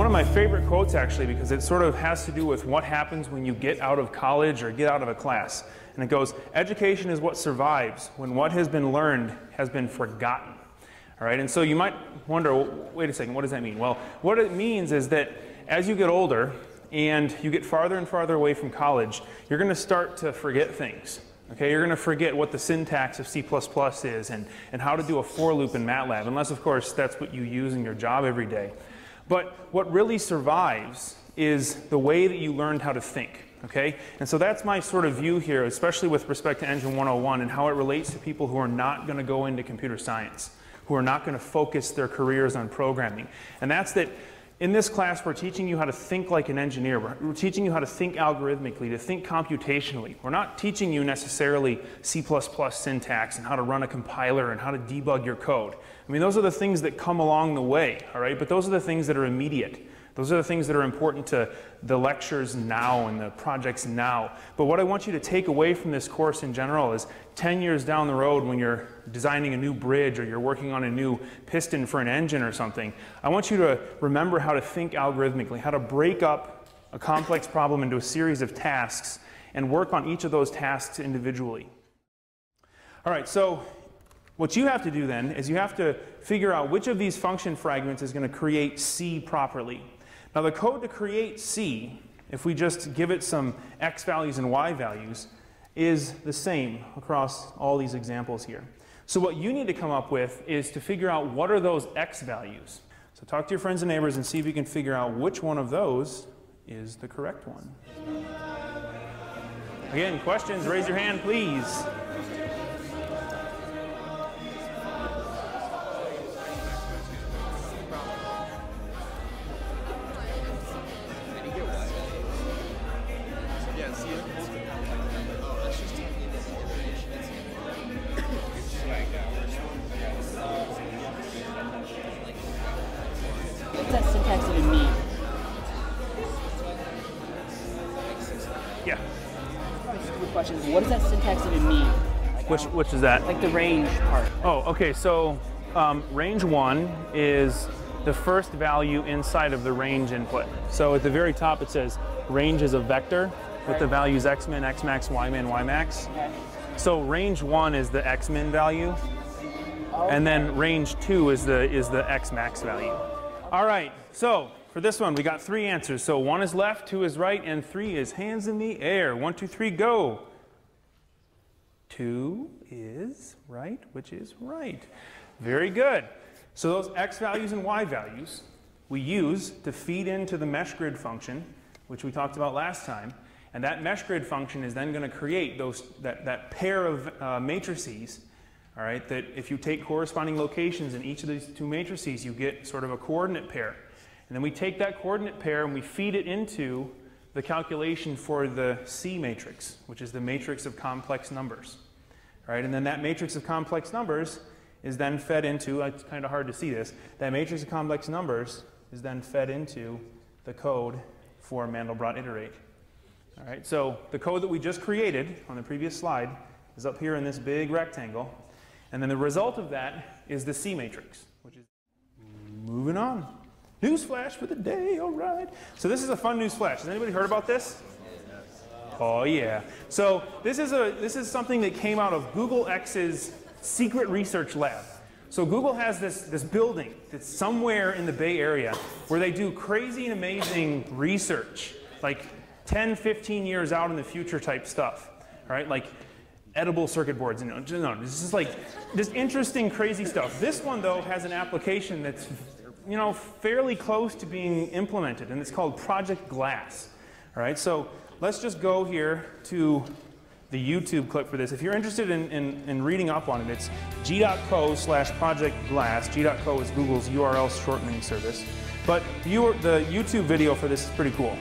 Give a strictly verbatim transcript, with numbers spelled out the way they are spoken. one of my favorite quotes, actually, because it sort of has to do with what happens when you get out of college or get out of a class. And it goes, education is what survives when what has been learned has been forgotten. All right, and so you might wonder, wait a second, what does that mean? Well, what it means is that as you get older and you get farther and farther away from college, you're going to start to forget things. Okay, you're going to forget what the syntax of C plus plus is and, and how to do a for loop in MATLAB, unless, of course, that's what you use in your job every day. But what really survives is the way that you learned how to think. Okay? And so that's my sort of view here, especially with respect to Engine one oh one and how it relates to people who are not going to go into computer science, who are not going to focus their careers on programming. And that's that. In this class, we're teaching you how to think like an engineer. We're, we're teaching you how to think algorithmically, to think computationally. We're not teaching you necessarily C plus plus syntax and how to run a compiler and how to debug your code. I mean, those are the things that come along the way, all right? But those are the things that are immediate. Those are the things that are important to the lectures now and the projects now. But what I want you to take away from this course in general is ten years down the road, when you're designing a new bridge or you're working on a new piston for an engine or something, I want you to remember how to think algorithmically, how to break up a complex problem into a series of tasks and work on each of those tasks individually. All right, so what you have to do then is you have to figure out which of these function fragments is going to create C properly. Now the code to create C, if we just give it some x values and y values, is the same across all these examples here. So what you need to come up with is to figure out what are those x values. So talk to your friends and neighbors and see if you can figure out which one of those is the correct one. Again, questions, raise your hand, please. What does that syntax even mean? Like, which, which is that? Like the range part. Oh, okay, so um, range one is the first value inside of the range input. So at the very top it says range is a vector with the values xmin, xmax, ymin, ymax. Okay. So range one is the xmin value, okay. And then range two is the, is the xmax value. All right, so for this one we got three answers. So one is left, two is right, and three is hands in the air. One, two, three, go. Two is right, which is right. Very good. So those x values and y values we use to feed into the mesh grid function, which we talked about last time. And that mesh grid function is then going to create those, that, that pair of uh, matrices, all right, that if you take corresponding locations in each of these two matrices, you get sort of a coordinate pair. And then we take that coordinate pair and we feed it into the calculation for the C matrix, which is the matrix of complex numbers. All right, and then that matrix of complex numbers is then fed into, it's kind of hard to see this, that matrix of complex numbers is then fed into the code for Mandelbrot iterate. All right, so the code that we just created on the previous slide is up here in this big rectangle. And then the result of that is the C matrix, which is moving on. Newsflash for the day, all right. So this is a fun newsflash. Has anybody heard about this? Oh yeah. So this is, a, this is something that came out of Google X's secret research lab. So Google has this, this building that's somewhere in the Bay Area where they do crazy and amazing research, like ten, fifteen years out in the future type stuff, all right? Like edible circuit boards, and you know, this is like just interesting, crazy stuff. This one though has an application that's, you know, fairly close to being implemented, and it's called Project Glass. All right, so let's just go here to the YouTube clip for this. If you're interested in, in, in reading up on it, it's g.co slash Project Glass. g dot co is Google's U R L shortening service. But you, the YouTube video for this is pretty cool.